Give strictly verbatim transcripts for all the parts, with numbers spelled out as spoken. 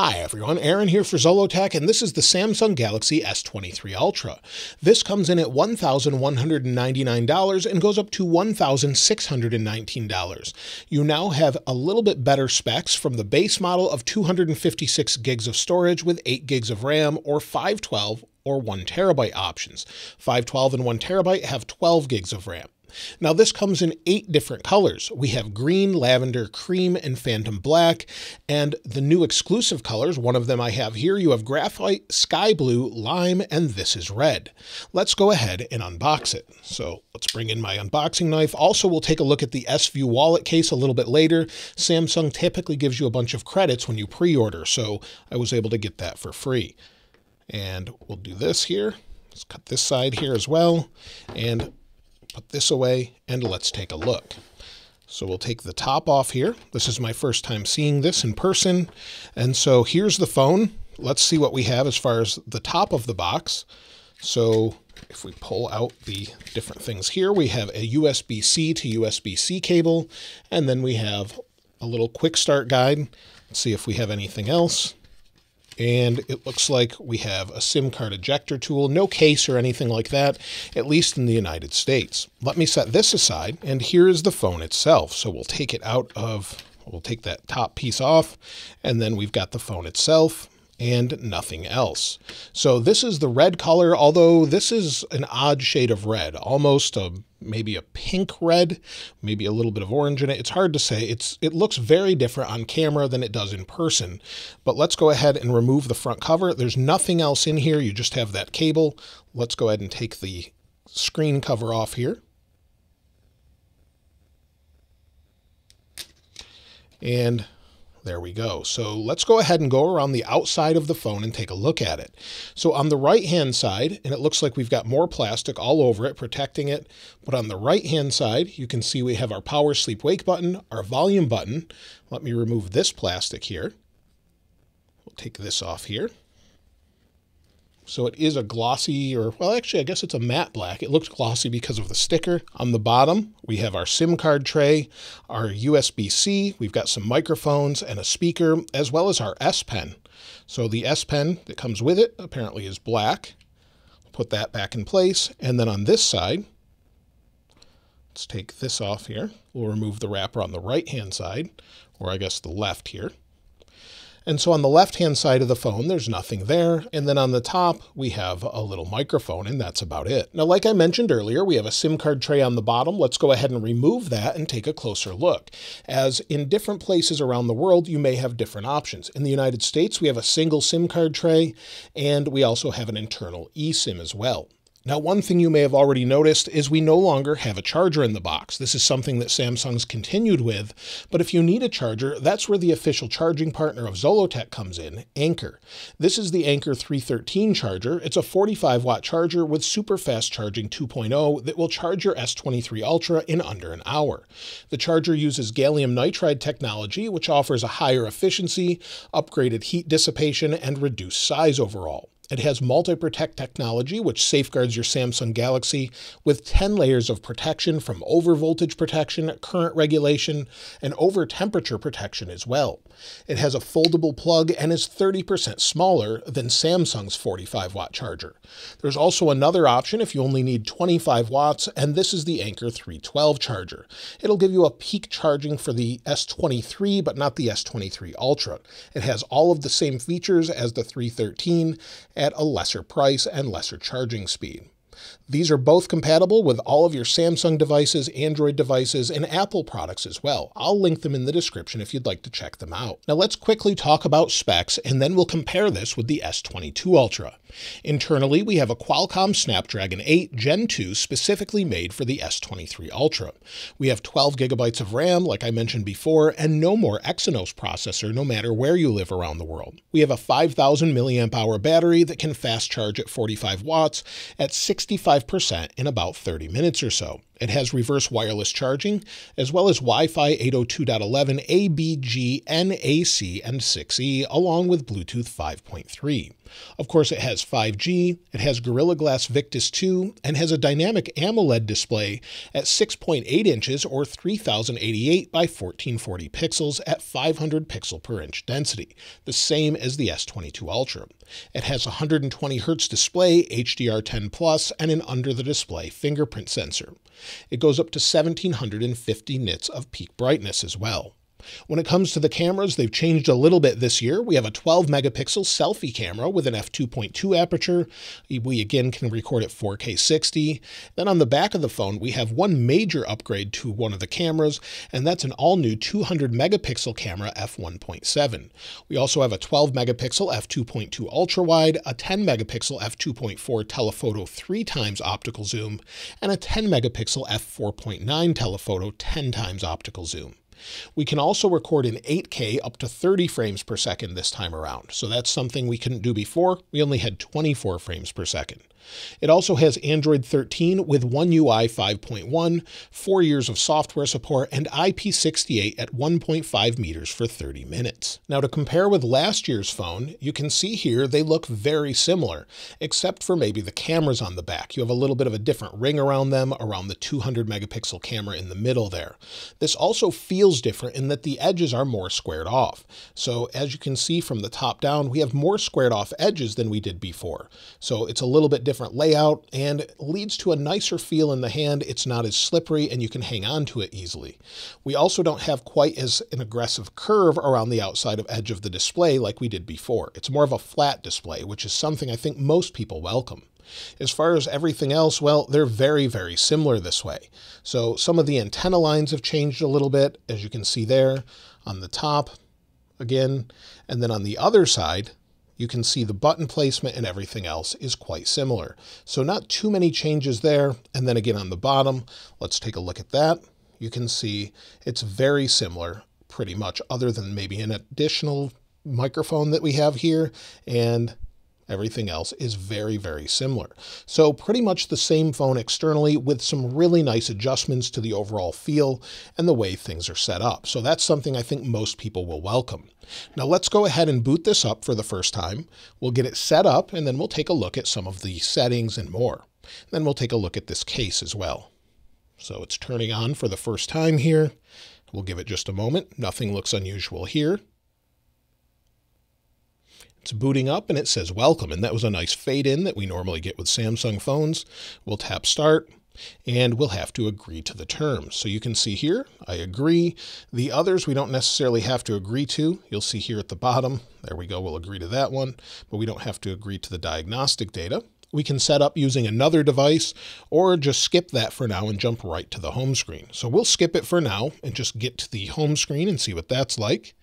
Hi everyone, Aaron here for ZolloTech, and this is the Samsung Galaxy S twenty-three Ultra. This comes in at one thousand one hundred ninety-nine dollars and goes up to one thousand six hundred nineteen dollars. You now have a little bit better specs from the base model of two hundred fifty-six gigs of storage with eight gigs of RAM, or five twelve or one terabyte options. five twelve and one terabyte have twelve gigs of RAM. Now this comes in eight different colors. We have green, lavender, cream, and phantom black, and the new exclusive colors, one of them I have here, you have graphite, sky blue, lime, and this is red. Let's go ahead and unbox it. So let's bring in my unboxing knife. Also, we'll take a look at the S-View Wallet Case a little bit later. Samsung typically gives you a bunch of credits when you pre-order, so I was able to get that for free. And we'll do this here. Let's cut this side here as well, and put this away, and let's take a look. So we'll take the top off here. This is my first time seeing this in person. And so here's the phone. Let's see what we have as far as the top of the box. So if we pull out the different things here, we have a U S B C to U S B C cable, and then we have a little quick start guide. Let's see if we have anything else. And it looks like we have a SIM card ejector tool, no case or anything like that, at least in the United States. Let me set this aside, and here is the phone itself. So we'll take it out of, we'll take that top piece off, and then we've got the phone itself and nothing else. So this is the red color, although this is an odd shade of red, almost a maybe a pink red, maybe a little bit of orange in it. It's hard to say. It's, it looks very different on camera than it does in person, but let's go ahead and remove the front cover. There's nothing else in here. You just have that cable. Let's go ahead and take the screen cover off here. And there we go. So let's go ahead and go around the outside of the phone and take a look at it. So on the right hand side, and it looks like we've got more plastic all over it, protecting it. But on the right hand side, you can see we have our power sleep wake button, our volume button. Let me remove this plastic here. We'll take this off here. So it is a glossy, or well, actually, I guess it's a matte black. It looks glossy because of the sticker. On the bottom, we have our SIM card tray, our U S B C. We've got some microphones and a speaker, as well as our S Pen. So the S Pen that comes with it apparently is black. Put that back in place. And then on this side, let's take this off here. We'll remove the wrapper on the right-hand side, or I guess the left here. And so on the left-hand side of the phone, there's nothing there. And then on the top, we have a little microphone, and that's about it. Now, like I mentioned earlier, we have a SIM card tray on the bottom. Let's go ahead and remove that and take a closer look. As in different places around the world, you may have different options. In the United States, we have a single SIM card tray, and we also have an internal eSIM as well. Now, one thing you may have already noticed is we no longer have a charger in the box. This is something that Samsung's continued with, but if you need a charger, that's where the official charging partner of ZolloTech comes in, Anker. This is the Anker three thirteen Charger. It's a forty-five watt charger with super fast charging two point oh that will charge your S twenty-three Ultra in under an hour. The charger uses gallium nitride technology, which offers a higher efficiency, upgraded heat dissipation, and reduced size overall. It has multi-protect technology, which safeguards your Samsung Galaxy with ten layers of protection from overvoltage protection, current regulation, and over temperature protection as well. It has a foldable plug and is thirty percent smaller than Samsung's forty-five watt charger. There's also another option if you only need twenty-five watts, and this is the Anker three twelve Charger. It'll give you a peak charging for the S twenty-three, but not the S twenty-three Ultra. It has all of the same features as the three thirteen, at a lesser price and lesser charging speed. These are both compatible with all of your Samsung devices, Android devices, and Apple products as well. I'll link them in the description if you'd like to check them out. Now let's quickly talk about specs, and then we'll compare this with the S twenty-two Ultra. Internally, we have a Qualcomm Snapdragon eight gen two specifically made for the S twenty-three Ultra. We have twelve gigabytes of RAM, like I mentioned before, and no more Exynos processor, no matter where you live around the world. We have a five thousand milliamp hour battery that can fast charge at forty-five watts at sixty-five percent in about thirty minutes or so. It has reverse wireless charging, as well as Wi-Fi eight oh two dot eleven, A B G, N A C, and six E, along with Bluetooth five point three. Of course, it has five G, it has Gorilla Glass Victus two, and has a dynamic AMOLED display at six point eight inches or three thousand eighty-eight by fourteen forty pixels at five hundred pixel per inch density, the same as the S twenty-two Ultra. It has a one hundred twenty hertz display, H D R ten plus, and an under-the-display fingerprint sensor. It goes up to one thousand seven hundred fifty nits of peak brightness as well. When it comes to the cameras, they've changed a little bit this year. We have a twelve megapixel selfie camera with an f two point two aperture. We again can record at four K sixty. Then on the back of the phone, we have one major upgrade to one of the cameras, and that's an all new two hundred megapixel camera f one point seven. We also have a twelve megapixel f two point two ultra wide, a ten megapixel f two point four telephoto three times optical zoom, and a ten megapixel f four point nine telephoto ten times optical zoom. We can also record in eight K up to thirty frames per second this time around. So that's something we couldn't do before. We only had twenty-four frames per second. It also has Android thirteen with One U I five point one, four years of software support, and I P sixty-eight at one point five meters for thirty minutes. Now, to compare with last year's phone, you can see here they look very similar, except for maybe the cameras on the back. You have a little bit of a different ring around them, around the two hundred megapixel camera in the middle there. This also feels different in that the edges are more squared off. So as you can see from the top down, we have more squared off edges than we did before. So it's a little bit different. different layout and leads to a nicer feel in the hand. It's not as slippery and you can hang on to it easily. We also don't have quite as an aggressive curve around the outside of edge of the display like we did before. It's more of a flat display, which is something I think most people welcome. As far as everything else, well, they're very, very similar this way. So some of the antenna lines have changed a little bit, as you can see there on the top again, and then on the other side, you can see the button placement and everything else is quite similar. So not too many changes there. And then again, on the bottom, let's take a look at that. You can see it's very similar pretty much, other than maybe an additional microphone that we have here, and everything else is very, very similar. So pretty much the same phone externally with some really nice adjustments to the overall feel and the way things are set up. So that's something I think most people will welcome. Now let's go ahead and boot this up for the first time. We'll get it set up and then we'll take a look at some of the settings and more. Then we'll take a look at this case as well. So it's turning on for the first time here. We'll give it just a moment. Nothing looks unusual here. It's booting up and it says welcome. And that was a nice fade in that we normally get with Samsung phones. We'll tap start and we'll have to agree to the terms. So you can see here, I agree. The others we don't necessarily have to agree to. You'll see here at the bottom. There we go. We'll agree to that one, but we don't have to agree to the diagnostic data. We can set up using another device or just skip that for now and jump right to the home screen. So we'll skip it for now and just get to the home screen and see what that's like.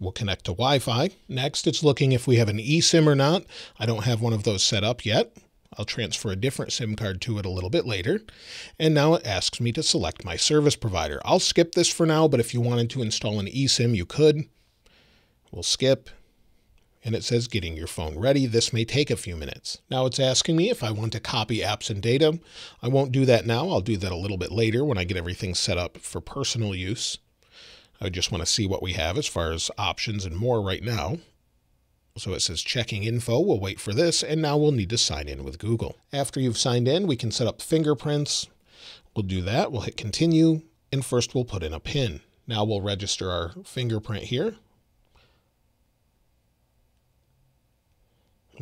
We'll connect to Wi-Fi. Next, it's looking if we have an eSIM or not. I don't have one of those set up yet. I'll transfer a different SIM card to it a little bit later. And now it asks me to select my service provider. I'll skip this for now, but if you wanted to install an eSIM, you could. We'll skip. And it says getting your phone ready. This may take a few minutes. Now it's asking me if I want to copy apps and data. I won't do that now. I'll do that a little bit later when I get everything set up for personal use. I just want to see what we have as far as options and more right now. So it says checking info. We'll wait for this. And now we'll need to sign in with Google. After you've signed in, we can set up fingerprints. We'll do that. We'll hit continue. And first we'll put in a PIN. Now we'll register our fingerprint here.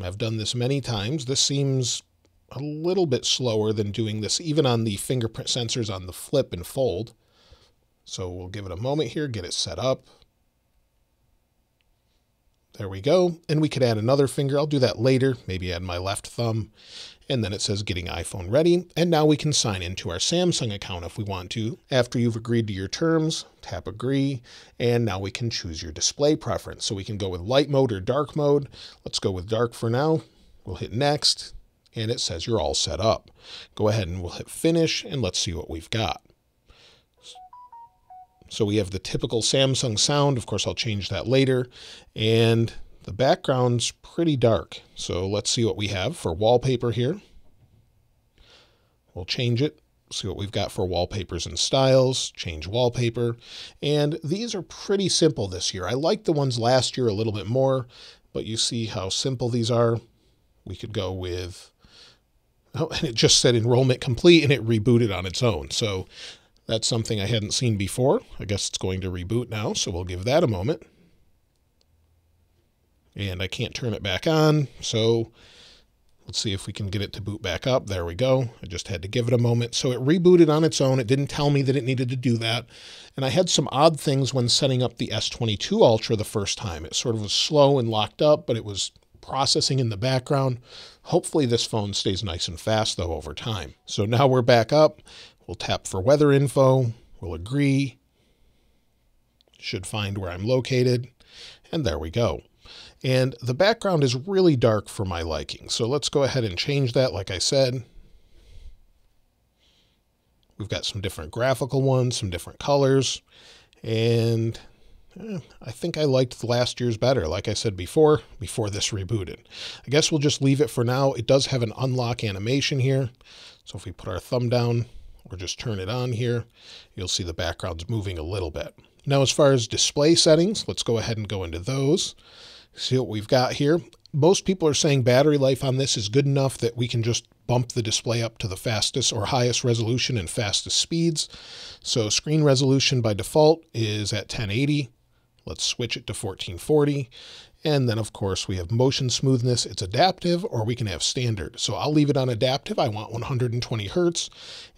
I've done this many times. This seems a little bit slower than doing this, even on the fingerprint sensors on the flip and fold. So we'll give it a moment here, get it set up. There we go. And we could add another finger. I'll do that later. Maybe add my left thumb. And then it says getting iPhone ready. And now we can sign into our Samsung account if we want to. After you've agreed to your terms, tap agree. And now we can choose your display preference. So we can go with light mode or dark mode. Let's go with dark for now. We'll hit next. And it says you're all set up. Go ahead and we'll hit finish. And let's see what we've got. So we have the typical Samsung sound. Of course, I'll change that later. And the background's pretty dark. So let's see what we have for wallpaper here. We'll change it, see what we've got for wallpapers and styles, change wallpaper. And these are pretty simple this year. I liked the ones last year a little bit more, but you see how simple these are. We could go with, oh, and it just said enrollment complete and it rebooted on its own. So that's something I hadn't seen before. I guess it's going to reboot now, so we'll give that a moment. And I can't turn it back on, so let's see if we can get it to boot back up. There we go. I just had to give it a moment. So it rebooted on its own. It didn't tell me that it needed to do that. And I had some odd things when setting up the S twenty-two Ultra the first time. It sort of was slow and locked up, but it was processing in the background. Hopefully this phone stays nice and fast though over time. So now we're back up. We'll tap for weather info. We'll agree. Should find where I'm located. And there we go. And the background is really dark for my liking. So let's go ahead and change that. Like I said, we've got some different graphical ones, some different colors, and eh, I think I liked last year's better. Like I said before, before this rebooted, I guess we'll just leave it for now. It does have an unlock animation here. So if we put our thumb down or just turn it on here, you'll see the background's moving a little bit. Now, as far as display settings, let's go ahead and go into those. See what we've got here. Most people are saying battery life on this is good enough that we can just bump the display up to the fastest or highest resolution and fastest speeds. So screen resolution by default is at ten eighty. Let's switch it to fourteen forty. And then of course we have motion smoothness. It's adaptive, or we can have standard. So I'll leave it on adaptive. I want one hundred twenty Hertz,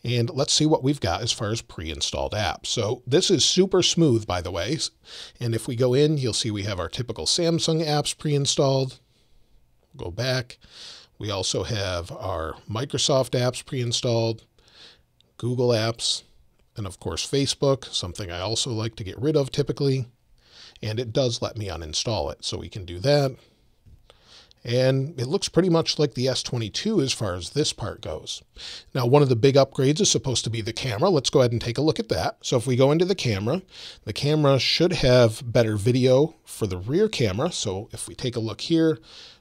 and let's see what we've got as far as pre-installed apps. So this is super smooth, by the way. And if we go in, you'll see we have our typical Samsung apps pre-installed. Go back. We also have our Microsoft apps pre-installed, Google apps, and of course Facebook, something I also like to get rid of typically. And it does let me uninstall it. So we can do that. And it looks pretty much like the S twenty-two as far as this part goes. Now, one of the big upgrades is supposed to be the camera. Let's go ahead and take a look at that. So if we go into the camera, the camera should have better video for the rear camera. So if we take a look here,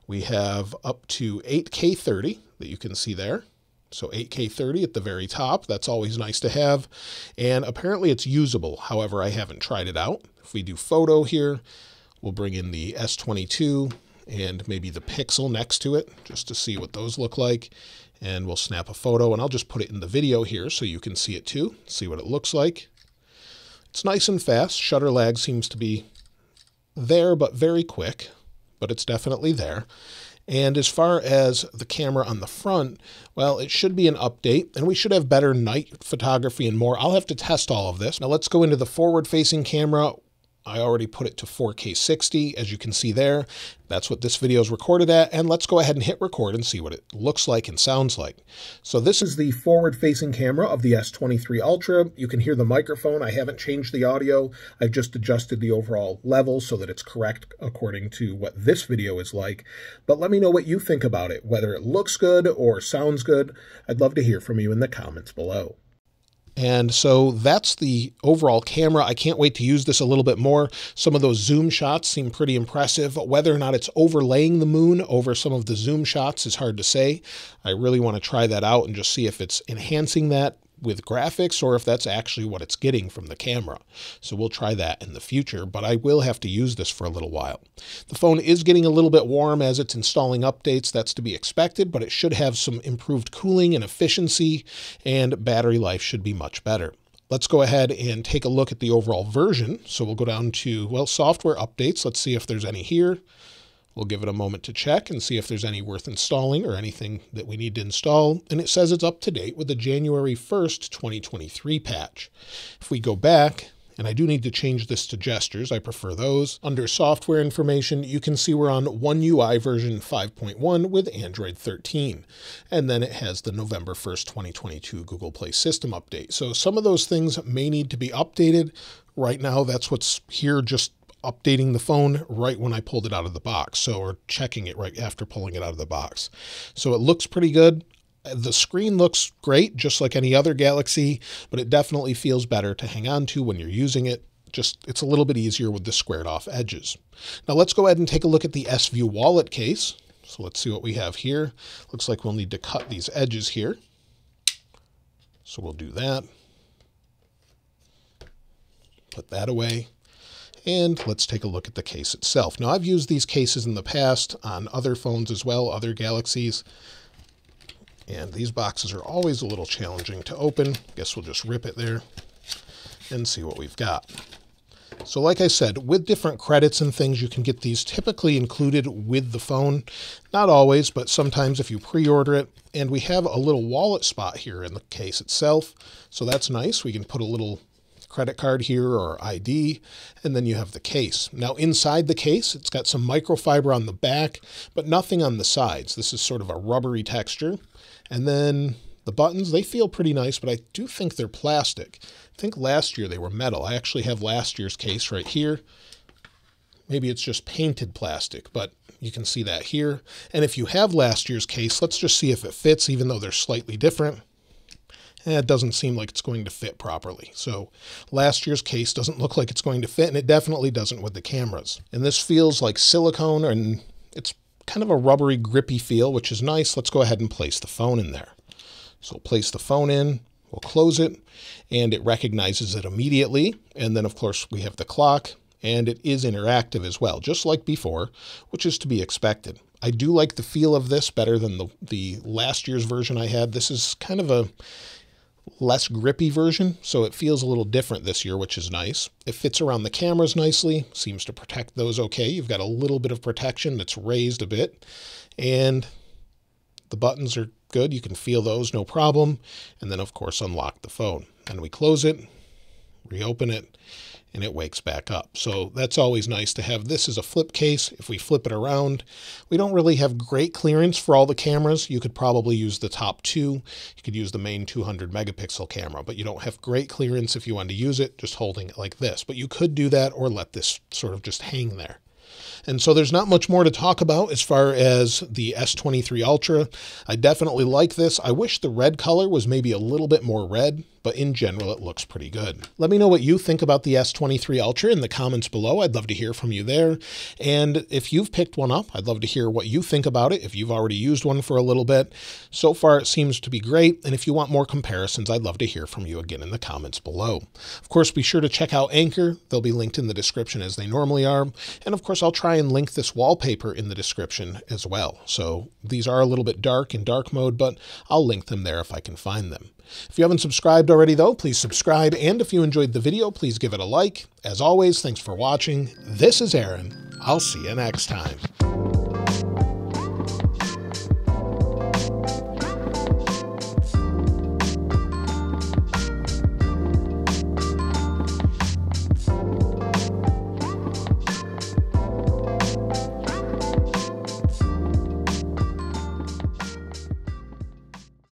we have up to eight K thirty that you can see there. So eight K thirty at the very top. That's always nice to have. And apparently it's usable. However, I haven't tried it out. If we do photo here, we'll bring in the S twenty-two and maybe the Pixel next to it just to see what those look like. And we'll snap a photo, and I'll just put it in the video here so you can see it too, see what it looks like. It's nice and fast. Shutter lag seems to be there, but very quick, but it's definitely there. And as far as the camera on the front, well, it should be an update, and we should have better night photography and more. I'll have to test all of this. Now let's go into the forward facing camera. I already put it to four K sixty, as you can see there. That's what this video is recorded at. And let's go ahead and hit record and see what it looks like and sounds like. So this is the forward facing camera of the S twenty-three Ultra. You can hear the microphone. I haven't changed the audio. I've just adjusted the overall level so that it's correct according to what this video is like. But let me know what you think about it, whether it looks good or sounds good. I'd love to hear from you in the comments below. And so that's the overall camera. I can't wait to use this a little bit more. Some of those zoom shots seem pretty impressive. Whether or not it's overlaying the moon over some of the zoom shots is hard to say. I really want to try that out and just see if it's enhancing that with graphics or if that's actually what it's getting from the camera. So we'll try that in the future, but I will have to use this for a little while. The phone is getting a little bit warm as it's installing updates. That's to be expected, but it should have some improved cooling and efficiency, and battery life should be much better. Let's go ahead and take a look at the overall version. So we'll go down to, well, software updates. Let's see if there's any here. We'll give it a moment to check and see if there's any worth installing or anything that we need to install. And it says it's up to date with the January first, twenty twenty-three patch. If we go back, and I do need to change this to gestures, I prefer those. Under software information, you can see we're on One U I version five point one with Android thirteen. And then it has the November first, twenty twenty-two Google Play System update. So some of those things may need to be updated. Right now, that's what's here, just updating the phone right when I pulled it out of the box. So, or checking it right after pulling it out of the box. So it looks pretty good. The screen looks great, just like any other Galaxy, but it definitely feels better to hang on to when you're using it. Just, it's a little bit easier with the squared off edges. Now let's go ahead and take a look at the S-View Wallet Case. So let's see what we have here. Looks like we'll need to cut these edges here. So we'll do that. Put that away. And let's take a look at the case itself. Now, I've used these cases in the past on other phones as well, other Galaxies. And these boxes are always a little challenging to open. Guess we'll just rip it there and see what we've got. So like I said, with different credits and things, you can get these typically included with the phone. Not always, but sometimes if you pre-order it. And we have a little wallet spot here in the case itself. So that's nice. We can put a little credit card here or I D, and then you have the case. Now inside the case, it's got some microfiber on the back, but nothing on the sides. This is sort of a rubbery texture. And then the buttons, they feel pretty nice, but I do think they're plastic. I think last year they were metal. I actually have last year's case right here. Maybe it's just painted plastic, but you can see that here. And if you have last year's case, let's just see if it fits, even though they're slightly different. And it doesn't seem like it's going to fit properly. So last year's case doesn't look like it's going to fit, and it definitely doesn't with the cameras. And this feels like silicone, and it's kind of a rubbery, grippy feel, which is nice. Let's go ahead and place the phone in there. So we'll place the phone in, we'll close it, and it recognizes it immediately. And then, of course, we have the clock, and it is interactive as well, just like before, which is to be expected. I do like the feel of this better than the, the last year's version I had. This is kind of a less grippy version, so it feels a little different this year, which is nice. It fits around the cameras nicely, seems to protect those okay. You've got a little bit of protection that's raised a bit, and the buttons are good. You can feel those, no problem. And then, of course, unlock the phone. And we close it, reopen it, and it wakes back up. So that's always nice to have. This is a flip case. If we flip it around, we don't really have great clearance for all the cameras. You could probably use the top two. You could use the main two hundred megapixel camera, but you don't have great clearance if you wanted to use it just holding it like this. But you could do that or let this sort of just hang there. And so there's not much more to talk about as far as the S twenty-three Ultra. I definitely like this. I wish the red color was maybe a little bit more red, but in general, it looks pretty good. Let me know what you think about the S twenty-three Ultra in the comments below. I'd love to hear from you there. And if you've picked one up, I'd love to hear what you think about it. If you've already used one for a little bit, so far it seems to be great. And if you want more comparisons, I'd love to hear from you again in the comments below. Of course, be sure to check out Anker. They'll be linked in the description as they normally are. And of course, I'll try and link this wallpaper in the description as well. So these are a little bit dark in dark mode, but I'll link them there if I can find them. If you haven't subscribed already though, please subscribe. And if you enjoyed the video, please give it a like. As always, thanks for watching. This is Aaron. I'll see you next time.